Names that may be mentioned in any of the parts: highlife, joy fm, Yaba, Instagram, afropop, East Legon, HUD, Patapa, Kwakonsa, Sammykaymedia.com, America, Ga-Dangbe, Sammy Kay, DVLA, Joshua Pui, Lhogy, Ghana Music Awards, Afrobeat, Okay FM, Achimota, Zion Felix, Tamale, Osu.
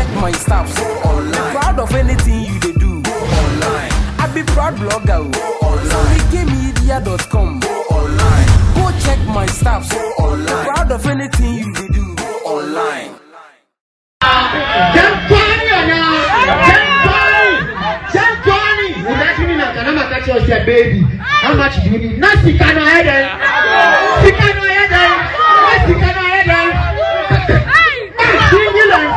check my stuff. Go online. I'm proud of anything you they do. Go online. I be proud blogger. Go online. Sammykaymedia.com. Go online. Go check my stuff. Go online. I'm proud of anything you they do. Go online. Baby, how much do you need? Not she cannot head on. She cannot head on. Not she cannot head on. Single and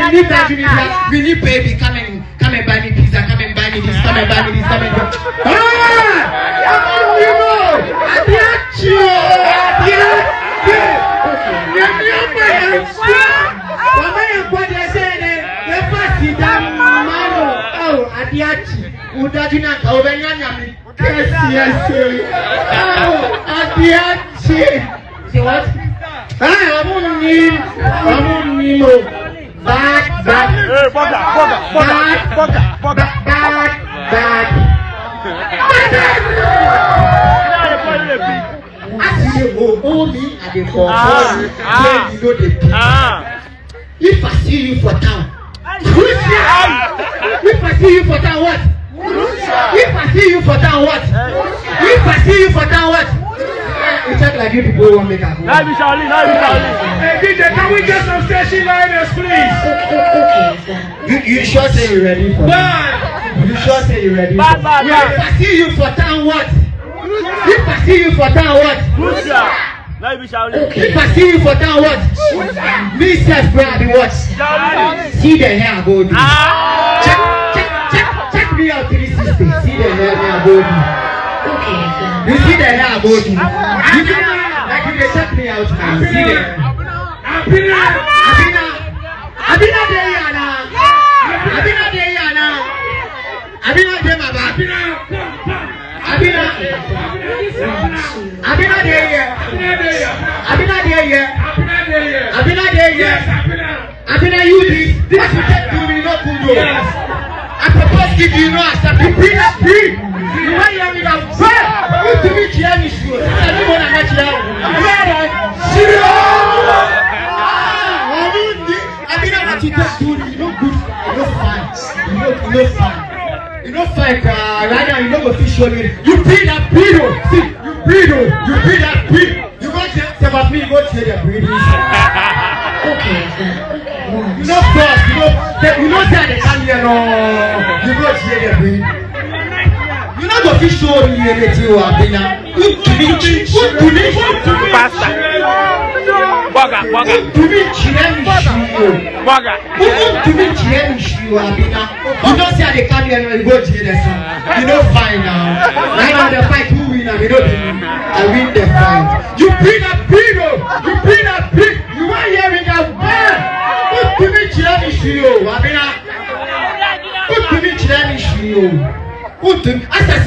free. We need baby. Come and buy me pizza. Come and buy me this. Come and buy me this. Come and buy me this. Yes. Say what? If I see you for town, if I see you for town, what? If I see you for town, what? If I see you for town, what? It's not like you people won't make a home. Hey, DJ, can we get some station liners, please? Okay, you sure say you're ready for that? You sure say you're ready for that? If I see you for town, what? If I see you for town, what? If I see you for town, what? Me self, bro, I be what? See the hair, body. Check me out 360. See the hair, body. You see the hair, body. You can like you can check me out, man. See the hair. I propose give you no answer. You bring up free. You want to me now? You to me, Chiani. I don't want to match now. As I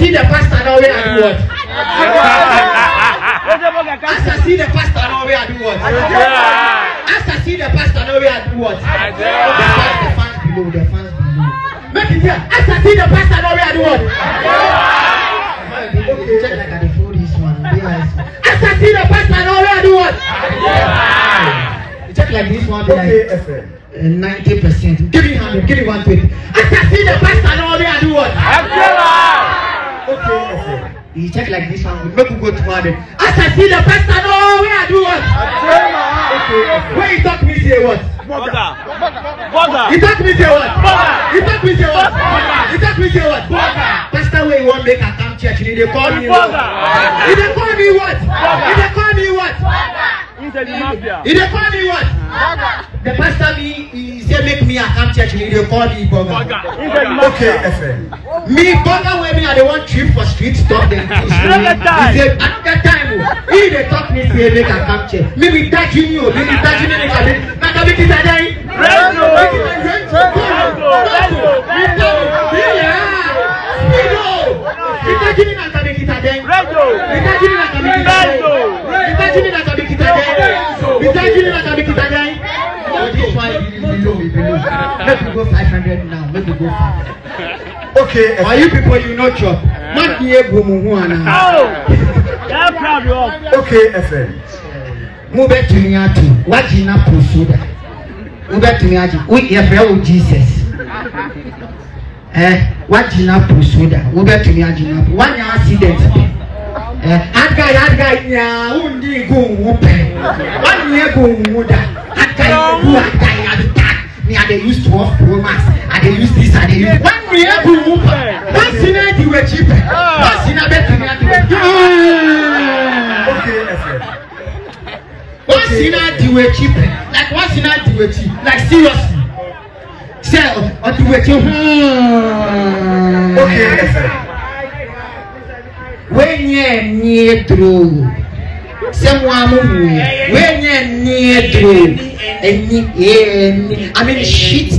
see the pastor now, where I do what? As I see the pastor now, where I do what? As I see the pastor now, where I do what? The fans below. Make it clear. As I see the pastor now, where I do what? Okay, check like I can throw this one. As I see the pastor now, where I do what? Check like this one. Okay, FM. 90%. Give me 100. Give me 120. As I see the pastor now, where I do what? Okay. You check like this one. We make you go to Madden. As I see the pastor now, where I do what? Okay. When you talk me say what? Boga. You talk me say what? Boga. You talk me say what? Boga. You talk me say what? Boga. Pastor, when you want make a come church, you dey call me what? You dey call me what? You dey call me what? You dey call me what? The pastor he say make me a come church, you dey call me Boga. Okay, FM. Me bother with me, I don't want trip for street talk. Then he said at that time, he they talk me say make a capture. Maybe touching you, maybe touching me. Now come it is a day. Let me go 500 now. Okay, why you people you know chop? Not be a woman. Oh, that Okay, FM. Move back to me, Auntie. What did not pursue that? Move back to me, Auntie. We have Jesus. What did not pursue that? Move back to me, Auntie. One accident. Guy, yeah, wouldn't you go whooping? One year go wooda. That guy, who I die, me, I used to walk romance. I used this, I used 1 year go whooping. What's in it? You were cheaper. What's in a better? What's in it? You were cheaper. Like, what's in it? You were cheap. Like, seriously. Sell or do it. Okay. When you're near through, someone when you're near through, I mean, shit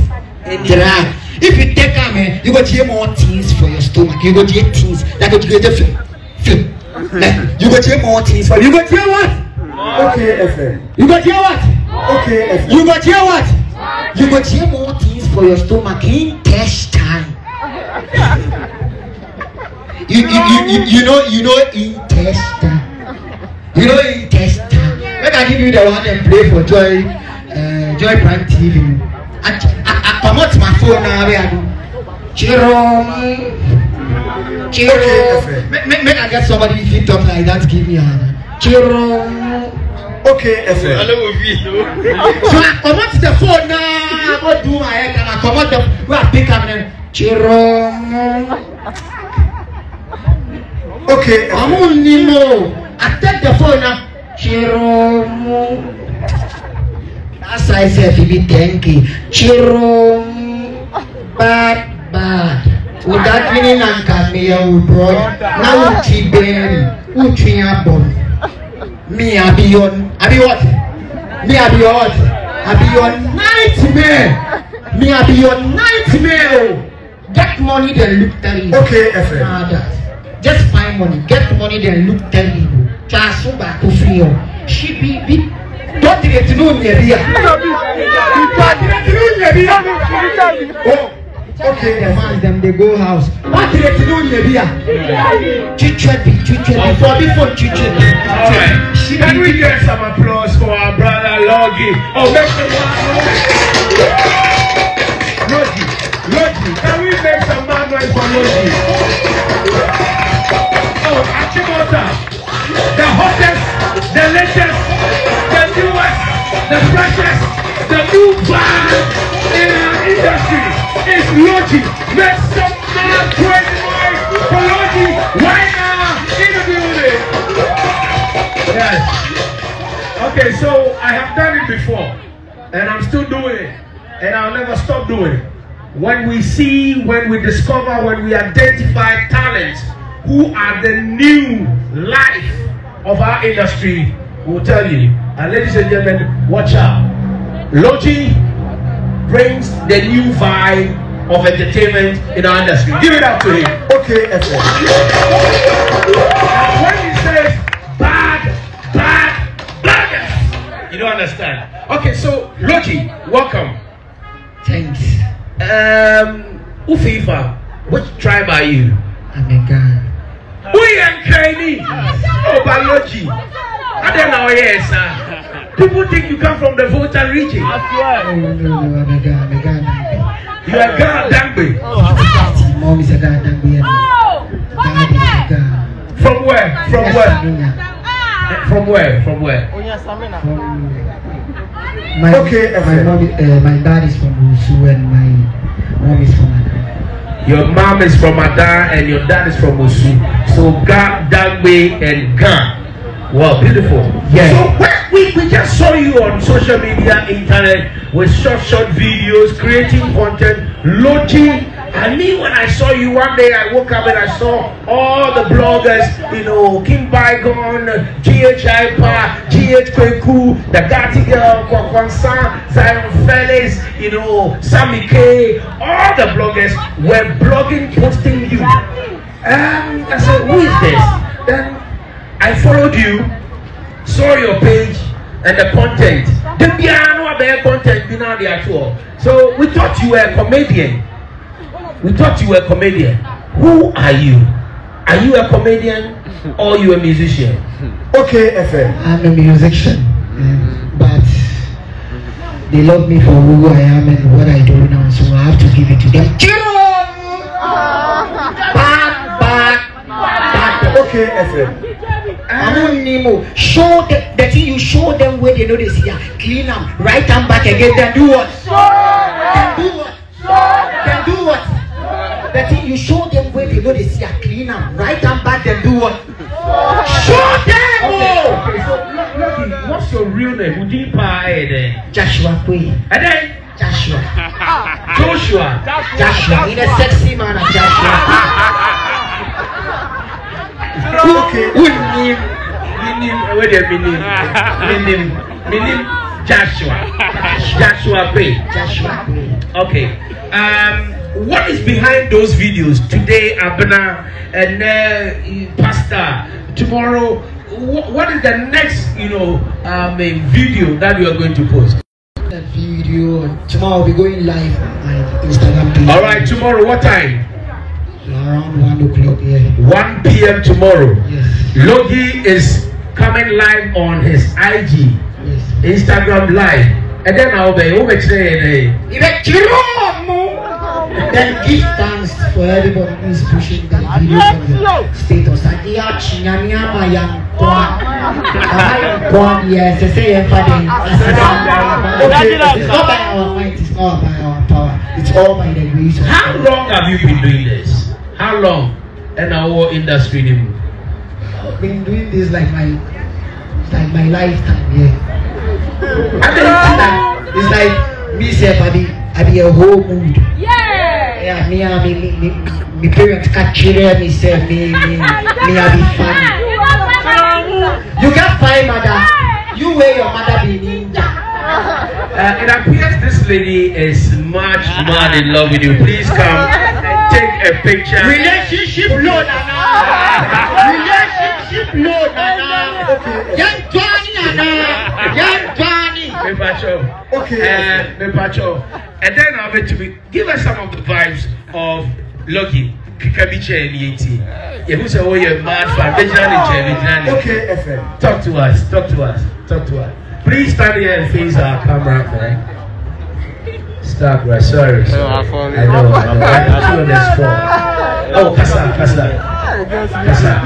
and dry. If you take a man, you got to hear more things for your stomach, you got to hear things that got to get the film. You got to hear more things for you. Got to hear what? Okay, FM. You got to hear what? Okay, FM. You got to hear what? You got to hear more things for your stomach in time. You know intestine. You know intestine. When I give you the one and play for Joy, Joy Prime TV. I promote my phone now. I do. Chiron. Chiron. Make I get somebody if you talk like that. Give me a hand. Chiron. Okay, FM. So I promote the phone now. I go do my head and I promote the. Where I pick up then. Chiron. Okay, I'm only know. I take the phone now. Jerome. That's why I said, if you thank you. Jerome. Bad, bad. Would that mean I can be your bro? Now, Chiben. Uchiabon. Me, I be on. I be what? Me, I be what? I be your nightmare. Me, I be your nightmare. Get money, then look at you. Okay, FM. Just find money, get money, then look tell me. Chasuba Kufrio. She be don't get to know me. Okay, the man them they go house. What did it do me? Chichebi for Chichebi. Can we get some applause for our brother Lhogy? Oh, make some noise. Lhogy, can we make some bad noise for Lhogy? Achimota, the hottest, the latest, the newest, the freshest, the new brand in our industry is Lhogy. Make some mad crazy noise for Lhogy right now in the building. Yes. Okay, so I have done it before, and I'm still doing it, and I'll never stop doing it. When we see, when we discover, when we identify talent, who are the new life of our industry, will tell you. And ladies and gentlemen, watch out. Lhogy brings the new vibe of entertainment in our industry. Give it up to him. Okay, FM. And when he says bad, you don't understand. Okay, so Lhogy, welcome. Thanks. Ufifa, which tribe are you? I'm a Ghana. We are Kenny. Oh, biology. I don't know, yes, sir. People think you come from the Volta region. That's right. Oh, no, I'm a Ghana. You are Ga-Dangbe. Oh, mom is a Ga-Dangbe. Oh, from where? From where? From where? From where? Okay, my dad is from Musu and my mom is from Ghana. Your mom is from Ada and your dad is from Osu. So Ga-Dangbe and Ga. Wow, beautiful. Yeah. So we just saw you on social media, internet, with short videos, creating content, Lhogy. I mean, when I saw you one day, I woke up and I saw all the bloggers, you know, Kim Bygone, GH Ipa, GH Kweku, the Gatti Girl, Kwakonsa, Zion Felix, you know, Sammy K. All the bloggers were blogging, posting you. And I said, who is this? Then I followed you, saw your page and the content. The piano, their content, you know, they are too. So we thought you were a comedian. We thought you were a comedian. Who are you? Are you a comedian or you a musician? Okay, FM. I'm a musician, but they love me for who I am and what I do now, so I have to give it to them. Okay, FM. I don't need more. Show them the thing you show them where they know they see. Clean them, write them back again. Then do what? The thing you show them where they know they see. Clean them, write them back. Then do what? Show them. Okay, so Lhogy, what's your real name? Joshua Pui. And then Joshua. Joshua. In a sexy man, Joshua. Okay. Minim Joshua Pay. Okay. What is behind those videos? Today Abna and Pastor. Tomorrow, what is the next video that you are going to post? That video tomorrow we'll be going live on Instagram page. Alright, tomorrow what time? Around 1 o'clock, yeah. 1 p.m. tomorrow. Yes. Lhogy is coming live on his IG, Instagram live, and then I'll be over today. Then give thanks for everybody who's pushing that video from the status. It's not by our might, it's not by our power, it's all by the grace of God. How long have you been doing this? How long? And our industry name? I've been doing this like my lifetime, yeah. I don't think that it's like me say buddy, I be a whole mood. Yeah, me parents can't children, me say me I be funny. You can't find mother, you wear your mother be ninja. It appears this lady is much in love with you. Please come and take a picture. Relationship low, Nana. Relationship low, Nana. Young Johnny, Nana. Young Johnny. And then I'm going to give us some of the vibes of Lhogy. Okay, FM. Talk to us. Please stand here and face our camera, man. Stop, right? Sorry. I know. I'm right on this phone. Oh, Kasa,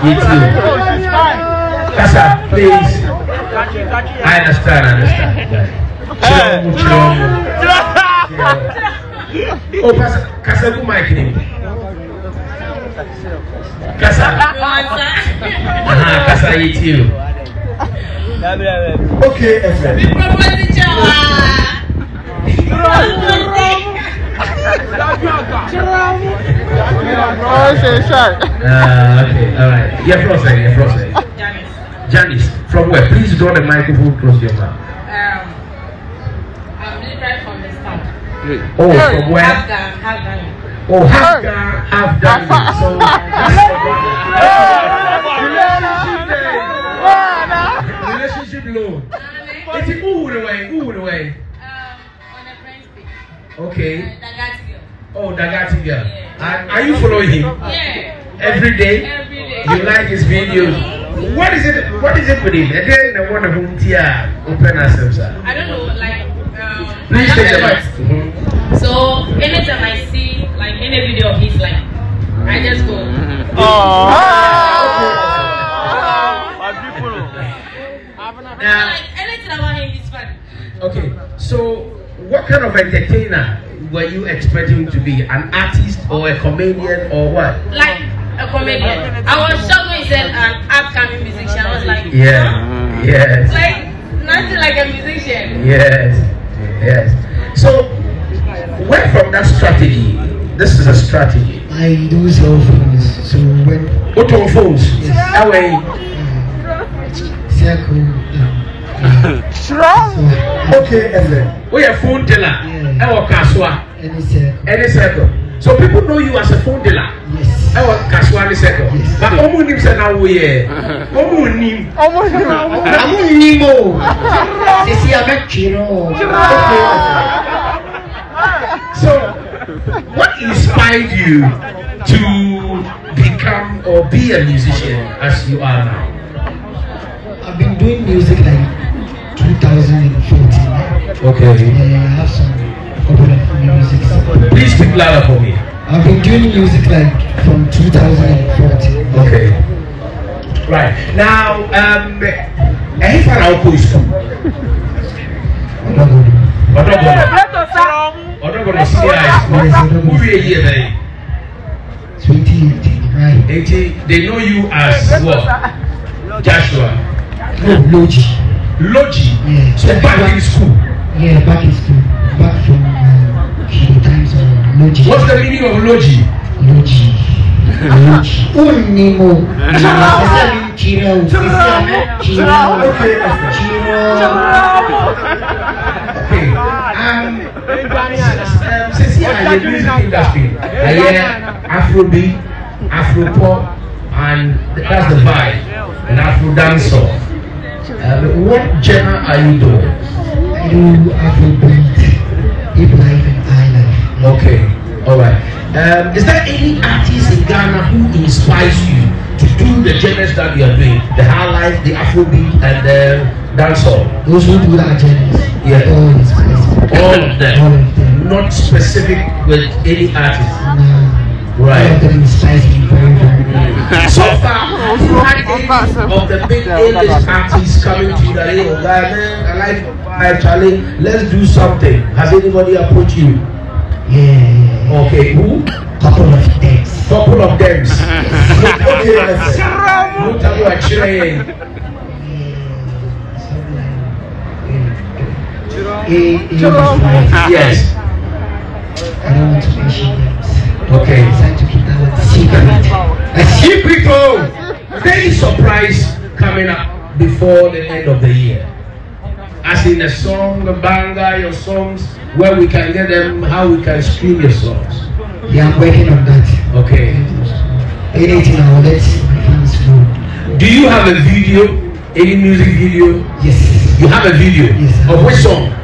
you too. Kasa, please. I understand. Oh, Kasa, who mic name? Kasa, you too. Okay, FM. Okay, alright. You're frozen. Janice, from where? Please draw the microphone close to your mouth. I'm really right from the start. Oh, from where? Afghan. Oh, Afghan. So, Who away? On a friend's page. Okay. Dagati girl. Yeah. Are you following him? Yeah. Every day. You like his videos. What is it with him? Again, the one who open ourselves up. I don't know. Please take the mic. So anytime I see any video of his, I just go. Anything about him is fun. Okay, so what kind of entertainer were you expecting to be? An artist or a comedian or what? Like a comedian. I was shocked when he said an upcoming musician. I was like, yeah, yes. Like nothing like a musician. Yes. So where from that strategy? This is a strategy. I do sell phones. So when auto phones? Yes. That way. Strong. Okay, FM. We are phone dealer. Our Kaswa. Any circle. So people know you as a phone dealer. Yes. Our Kaswa any circle. But Omunim said now we are. Omunimo. Sisi Abekino. So, what inspired you to become or be a musician as you are now? been doing music like 2014. Okay. Yeah, I have some component for music. Please speak louder for me. I've been doing music like from 2014. Okay. Right. Now, any fan out is from? Odogono. 2018, right? 18. They know you as what? Joshua. No, Lhogy. Lhogy. Yeah. So back in school. Yeah, back in school. Back from the times of Lhogy. What's the meaning of Lhogy? Lhogy. Unimo. Okay. Since I'm in the music industry, I hear Afrobeat, Afropop, and that's the vibe. And Afro dancer. What genre are you doing? I do Afrobeat, hip life, and high life. Okay. All right. Is there any artist in Ghana who inspires you to do the genres that you are doing? The high life, the Afrobeat, and the dancehall? Those who do that genres, yeah. All of them. All of them. Not specific with any artist. No. Right. All of them inspires me very, very much. So far, have you had any of the big A-list artists coming to you that hey, oh, Ghana, I like my challenge, let's do something? Has anybody approached you? Yeah. Okay, who? Couple of them. Couple of them. Okay, let's say. What are you actually? Yes. I don't want to mention names. Okay. I decided to keep that one secret. A secret code. Any surprise coming up before the end of the year? As in a song, a banger, your songs, where we can get them, how we can stream your songs. Yeah, I'm working on that. Okay. Anything I will let my fans know. Do you have a video? Any music video? Yes. You have a video? Yes. Of which song?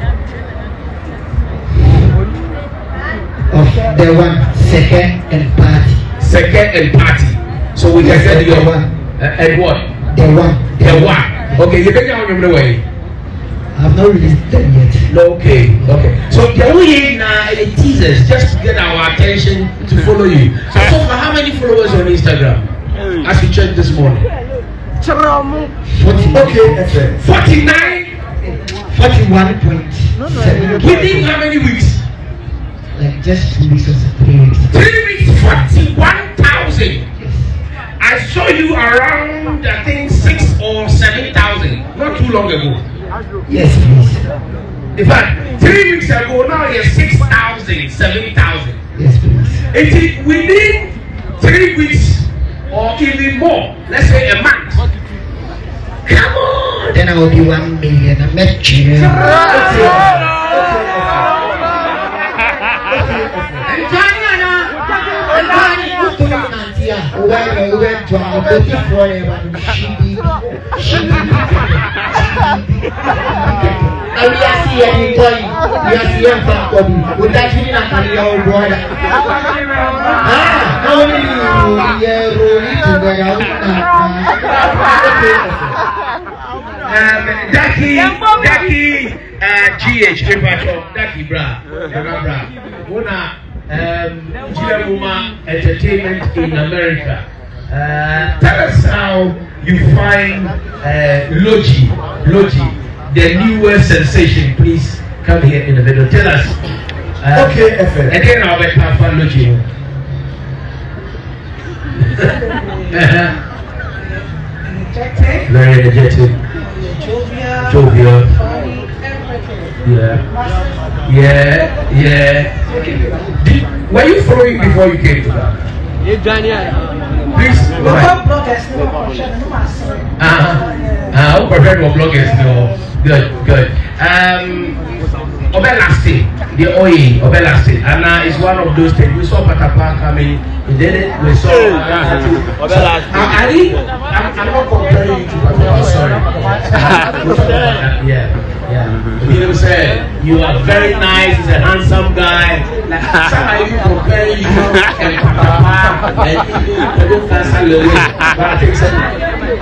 Of the one, Second and Party. Second and Party. So we can get your one. And what? The one. The one. Okay, you can get on your way. I've not released them yet. Okay, okay. So can we hear any teasers just to get our attention to follow you? So, for how many followers on Instagram? As we checked this morning. 40, okay, 49? 41.7. Within how many weeks? Like just 2 weeks or 3 weeks. 3 weeks, 41,000. Yes. I saw you around, I think, 6 or 7,000, not too long ago. Yes, please. In fact, 3 weeks ago, now you're 6,000, 7,000. Yes, please. It is within 3 weeks or even more, let's say a month. Come on! Then I will be 1 million. I met you. Okay. Okay. And we are seeing him going. We are seeing him from Kobe. That you not carry our brother. How many GH, Entertainment in America. Tell us how you find Lhogy. The newest sensation, please come here in the video. Tell us. Okay, FM. And then I'll be back for Lhogy. Energetic. Very energetic. Jovial. Yeah. Yeah. Yeah. Were you following before you came to that? Please. All bloggers know. Good, good. Obelasti, the Oye, Obelasti. Anna is one of those things. We saw Patapa coming, we did it, we saw. I'm not comparing you to Patapa, sorry. Yeah. You know, sir, you are very nice, he's a handsome guy. Some of you comparing you and Patapa, and you don't pass a little bit. But I think so.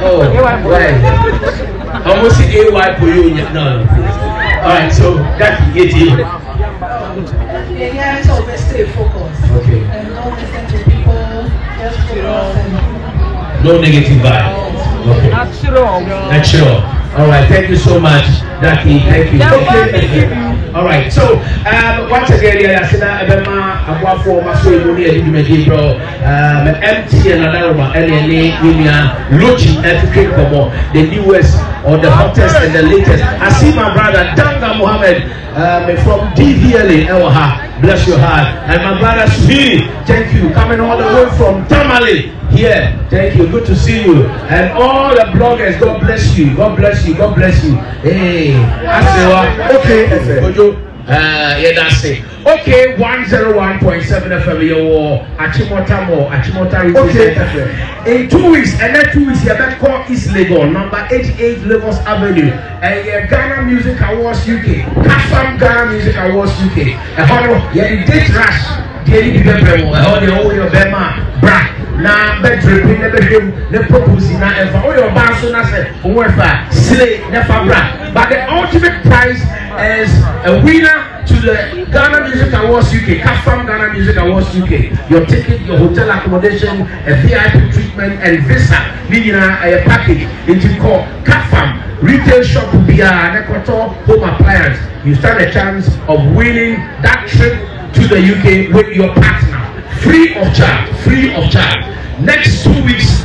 Oh, right. almost an AY for you. No. Alright, so that you get in. Yeah, it's always stay focused. Okay. And don't listen to people, just focus and no negative vibe. Okay. Natural. Alright, thank you so much, Daki. Thank you. Okay. Alright, so once again, I said that I'm going for my soul, bro. MT and Alarma, LNA, Lhogy, African, the newest or the hottest and the latest. I see my brother, Danga Mohammed, from DVLA, bless your heart. And my brother, Svi, thank you, coming all the way from Tamale. Here, thank you. Good to see you. And all the bloggers, God bless you. God bless you. God bless you. Hey, that's okay. Yeah, that's it. Okay, 101.7 FM. Your Achimota more. Achimota is okay. In 2 weeks, and then 2 weeks, you're back called East Lagos, number 88 Lagos Avenue, and Ghana Music Awards UK. Kasam Ghana Music Awards UK. And hold on, you're in date rush. Daily people, hold your bema, bra. Now, bedroom, never him, the proposing, and for all your bands, and I said, whoever, slay, never bra. But the ultimate prize is a winner to the Ghana Music Awards UK, Kafam Ghana Music Awards UK. Your ticket, your hotel accommodation, a VIP treatment, and visa, meaning a package, it's called Kafam. Retail shop will be a home appliance. You stand a chance of winning that trip to the UK with your partner, free of charge, free of charge. Next 2 weeks,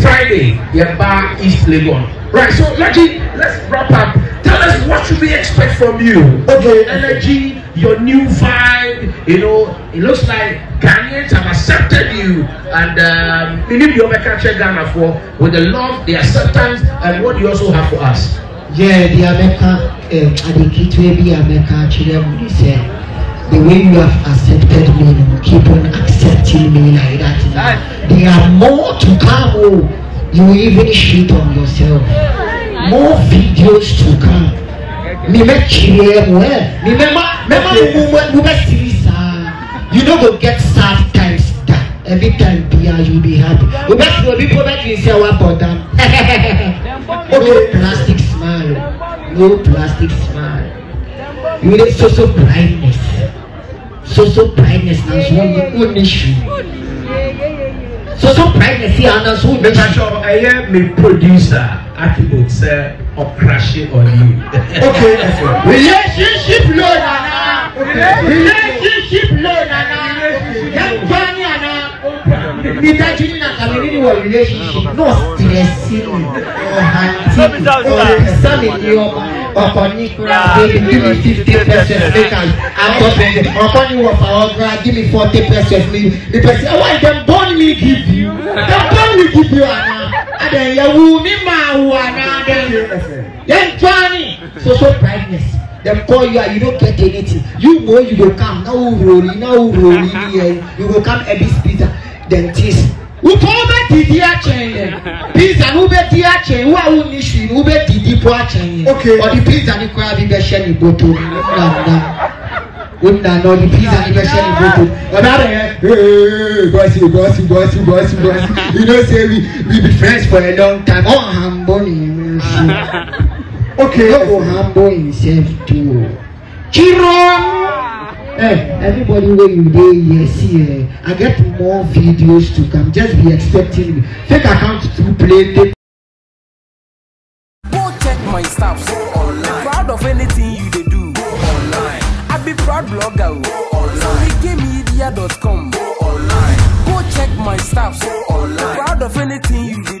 Friday, Yaba East Legon. Right, so let's wrap up. Tell us what should we expect from you. Okay, energy, your new vibe. You know, it looks like Ghanaians have accepted you, and we need your country Ghana for with the love, the acceptance, and what you also have for us. Yeah, the America, the key to the America, children would say. The way you have accepted me, you keep on accepting me like that. There are more to come. You even shit on yourself. More videos to come. You know, go get sad times. Every time you'll be happy. We best will be probably say what about them. No plastic smile. No plastic smile. You need social blindness. Social blindness is one issue. Social blindness is one issue. I am a producer. I think it's crashing on you. Okay, that's right. Relationship loan, Anna. Relationship loan, Anna. Relationship. No stressing or hunting. Give me 50%. Give me 40%. The person, why them born me give you? Them born me give you, and then you will me then Johnny. Social brightness. Them call you and you don't get anything. You know you will come. Now you will come every speaker. Then this. Who call that DDR chain? Pizza, who bet DDR chain? Who are who Nishin? Who bet DDR chain? Okay. Or the pizza, the crab, the shell, the bottle. No, the pizza, the shell, the bottle. Another, bossy. You know, say we be friends for a long time. Oh, Hamboni. Okay. Oh, Hamboni himself too. Chiro. Hey, everybody where you day, yes, yeah. I get more videos to come. Just be expecting me. Take account to play. Go check my stuff. Go online. Proud of anything you they do. Go online. I be proud blogger. Go online. Sammykaymedia.com. Go online. Go check my stuff. Go online. Proud of anything you do.